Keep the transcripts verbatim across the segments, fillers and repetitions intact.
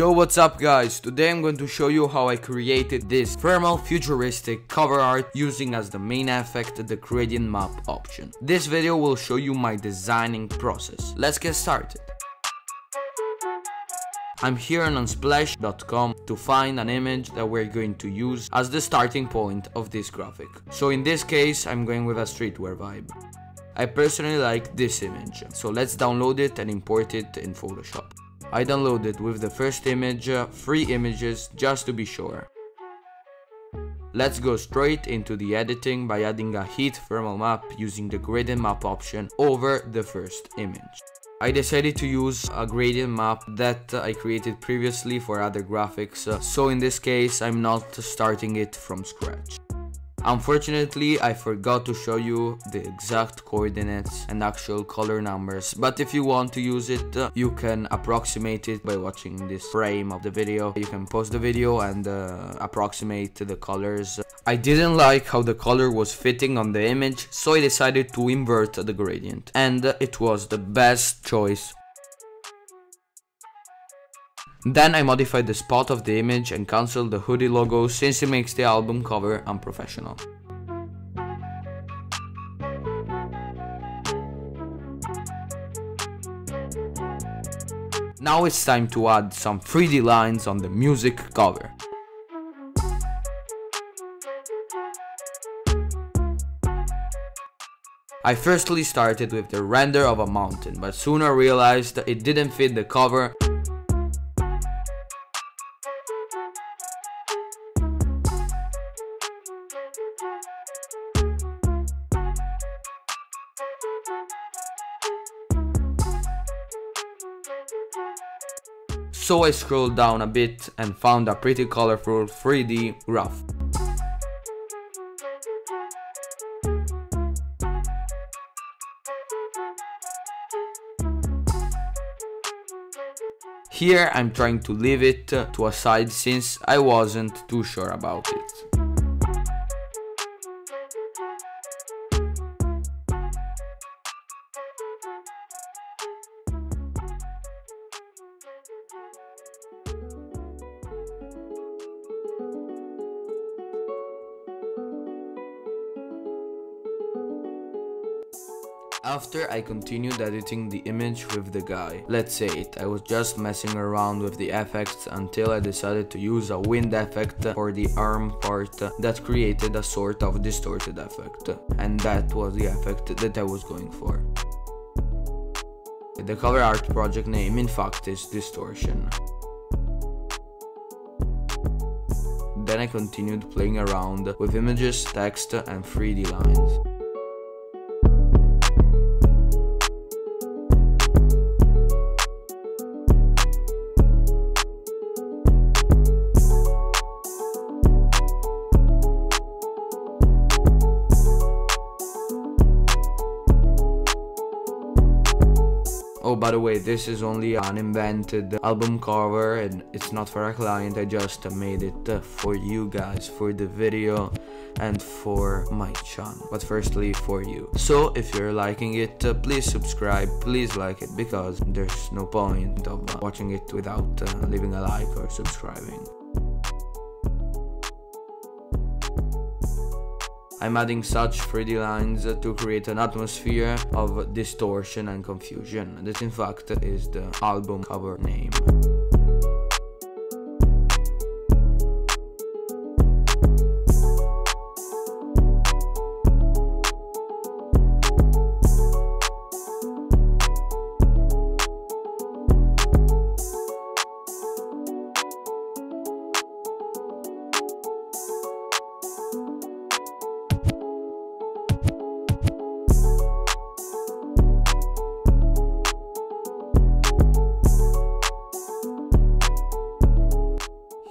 Yo, what's up guys? Today I'm going to show you how I created this thermal futuristic cover art using as the main effect the gradient map option. This video will show you my designing process. Let's get started. I'm here on unsplash dot com to find an image that we're going to use as the starting point of this graphic. So in this case, I'm going with a streetwear vibe. I personally like this image, so let's download it and import it in Photoshop. I downloaded with the first image, three images just to be sure. Let's go straight into the editing by adding a heat thermal map using the gradient map option over the first image. I decided to use a gradient map that I created previously for other graphics, so in this case I'm not starting it from scratch. Unfortunately, I forgot to show you the exact coordinates and actual color numbers, but if you want to use it, you can approximate it by watching this frame of the video. You can pause the video and uh, approximate the colors. I didn't like how the color was fitting on the image, so I decided to invert the gradient, and it was the best choice. Then I modified the spot of the image and cancelled the hoodie logo since it makes the album cover unprofessional. Now it's time to add some three D lines on the music cover. I firstly started with the render of a mountain, but soon I realized it didn't fit the cover. So I scrolled down a bit and found a pretty colorful three D graph. Here I'm trying to leave it to a side since I wasn't too sure about it. After I continued editing the image with the guy, let's say it, I was just messing around with the effects until I decided to use a wind effect for the arm part that created a sort of distorted effect, and that was the effect that I was going for. The cover art project name in fact is Distortion. Then I continued playing around with images, text and three D lines. Oh, by the way, this is only an invented album cover and it's not for a client. I just made it for you guys, for the video and for my channel, but firstly for you. So if you're liking it, please subscribe, please like it, because there's no point of watching it without leaving a like or subscribing. I'm adding such three D lines to create an atmosphere of distortion and confusion. That in fact is the album cover name.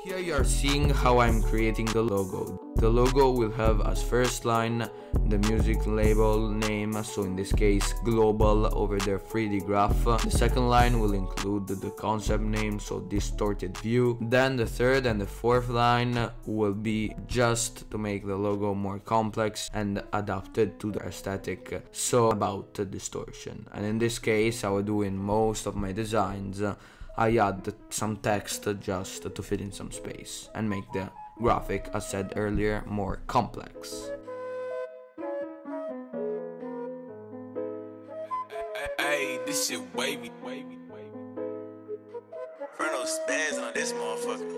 Here you are seeing how I'm creating the logo. The logo will have as first line the music label name, so in this case global over their three D graph. The second line will include the concept name, so distorted view. Then the third and the fourth line will be just to make the logo more complex and adapted to the aesthetic, so about distortion. And in this case, I will do in most of my designs, I add some text just to fill in some space and make the graphic, as said earlier, more complex. Hey, this shit wavy, wavy, wavy. Inferno spaz on this motherfucker.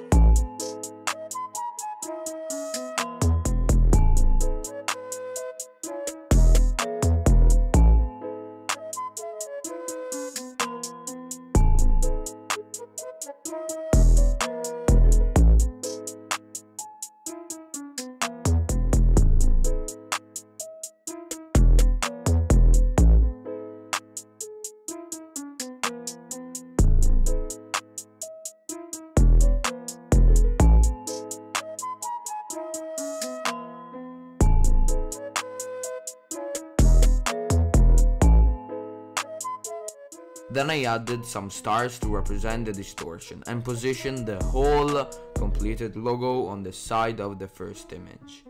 Then I added some stars to represent the distortion and positioned the whole completed logo on the side of the first image.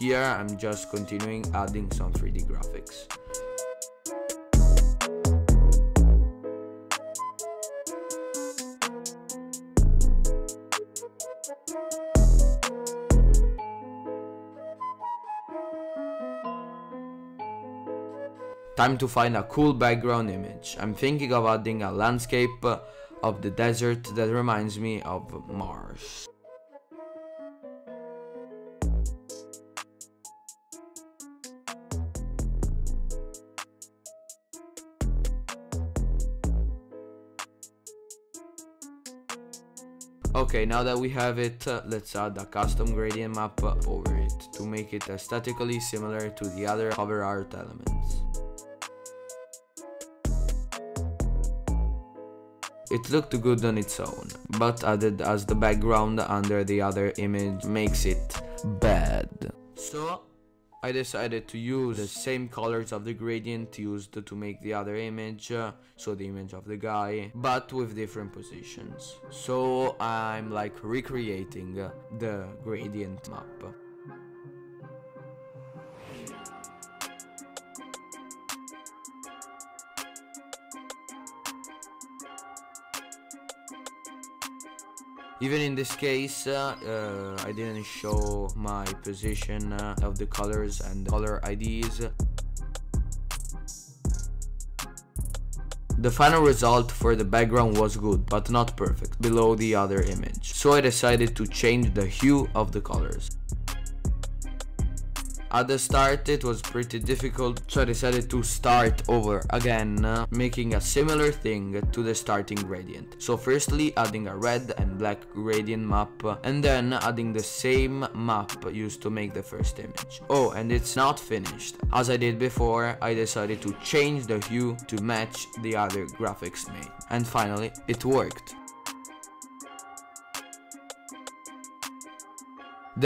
Here I'm just continuing adding some three D graphics. Time to find a cool background image. I'm thinking of adding a landscape of the desert that reminds me of Mars. Okay, now that we have it, let's add a custom gradient map over it to make it aesthetically similar to the other cover art elements. It looked good on its own, but added as the background under the other image makes it bad. So I decided to use the same colors of the gradient used to make the other image, so the image of the guy, but with different positions. So I'm like recreating the gradient map. Even in this case, uh, uh, I didn't show my position uh, of the colors and color I Ds. The final result for the background was good, but not perfect, below the other image. So I decided to change the hue of the colors. At the start it was pretty difficult, so I decided to start over again, uh, making a similar thing to the starting gradient. So firstly adding a red and black gradient map, and then adding the same map used to make the first image. Oh, and it's not finished. As I did before, I decided to change the hue to match the other graphics made. And finally, it worked.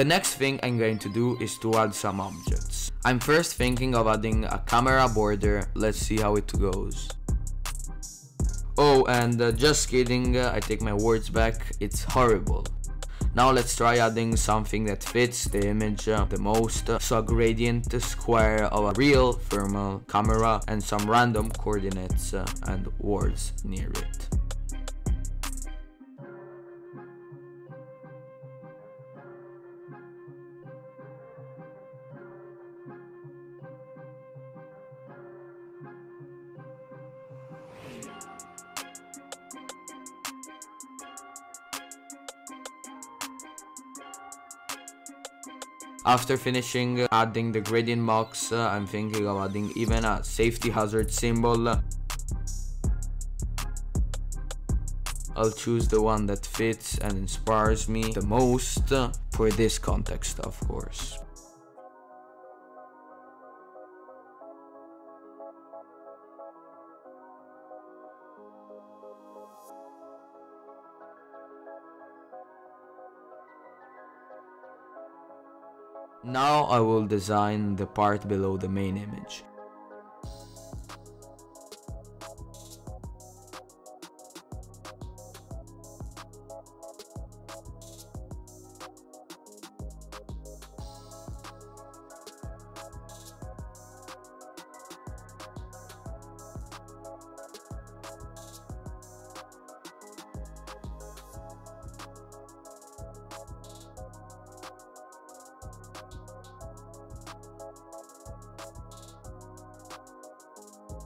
The next thing I'm going to do is to add some objects. I'm first thinking of adding a camera border. Let's see how it goes. Oh, and uh, just kidding, uh, I take my words back, it's horrible. Now let's try adding something that fits the image uh, the most, so a gradient square of a real thermal camera and some random coordinates uh, and words near it. After finishing adding the gradient box, uh, I'm thinking of adding even a safety hazard symbol. I'll choose the one that fits and inspires me the most, uh, for this context, of course. Now I will design the part below the main image.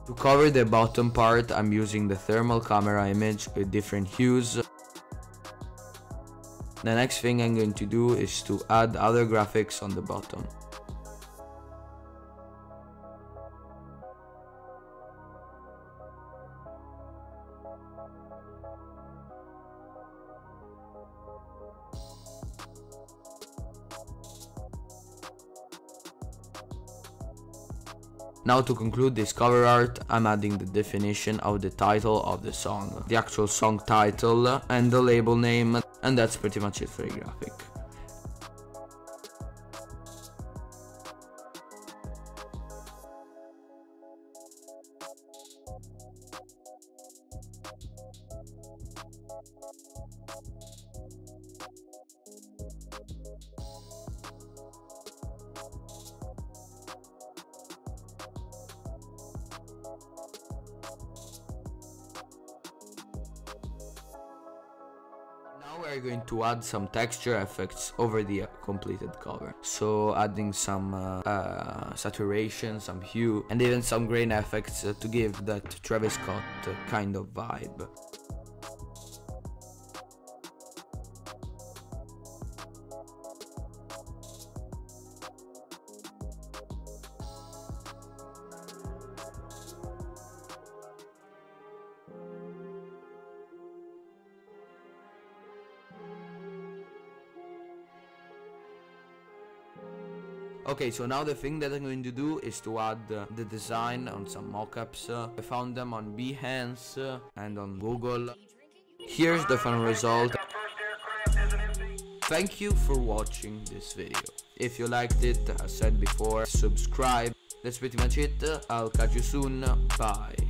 To cover the bottom part, I'm using the thermal camera image with different hues. The next thing I'm going to do is to add other graphics on the bottom. Now to conclude this cover art, I'm adding the definition of the title of the song, the actual song title and the label name, and that's pretty much it for the graphic. Now we're going to add some texture effects over the completed cover. So adding some uh, uh, saturation, some hue, and even some grain effects to give that Travis Scott kind of vibe. Okay, so now the thing that I'm going to do is to add uh, the design on some mockups. Uh, I found them on Behance uh, and on Google. Here's the final result. Thank you for watching this video. If you liked it, as said before, subscribe. That's pretty much it. I'll catch you soon. Bye.